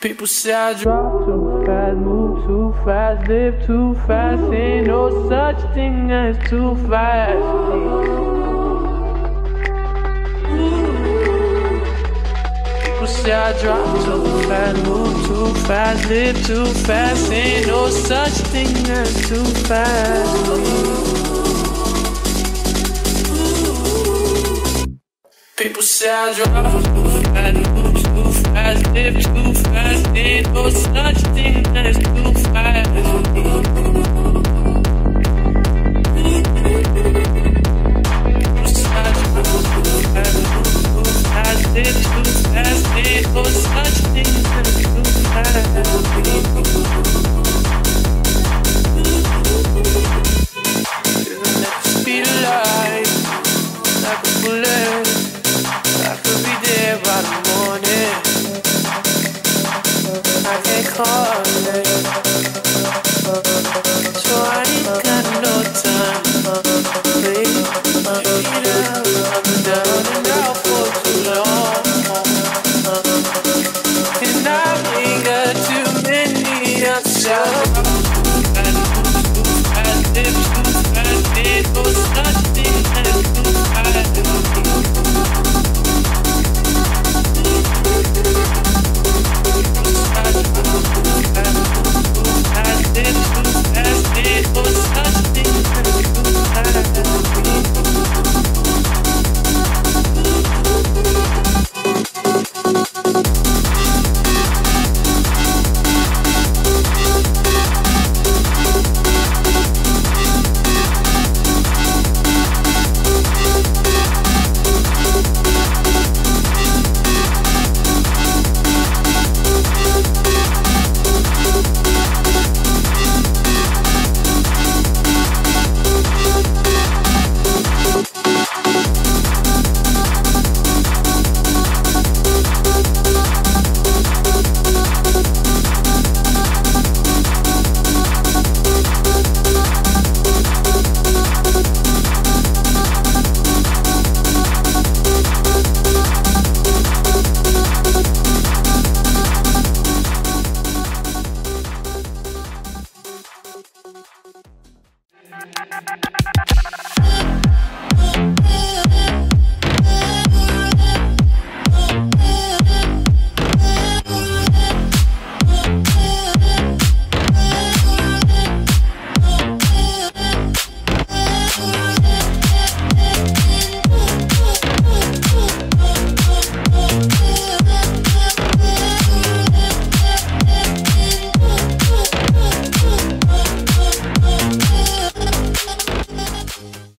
People say I drive too fast, move too fast, live too fast. Ain't no such thing as too fast. People say I drive too fast, move too fast, live too fast. Ain't no such thing as too fast. People say I drive too fast, move too fast, live too fast. Ain't no such thing as too fast. People say I drive too fast, move too fast, live too fast. Ain't no such thing as too fast. You're like the speed of light, like a bullet. I could be there by the morning. I can't call.